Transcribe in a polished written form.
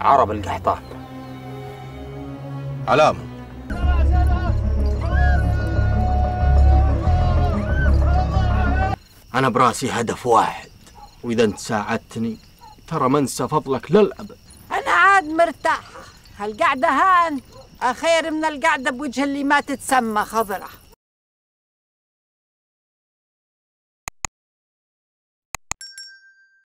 عرب القحطان. علامة أنا براسي هدف واحد، وإذا أنت ساعدتني ترى ما أنسى فضلك للأبد. أنا عاد مرتاحة، هالقعدة هان خير من القعدة بوجه اللي ما تتسمى خضرة.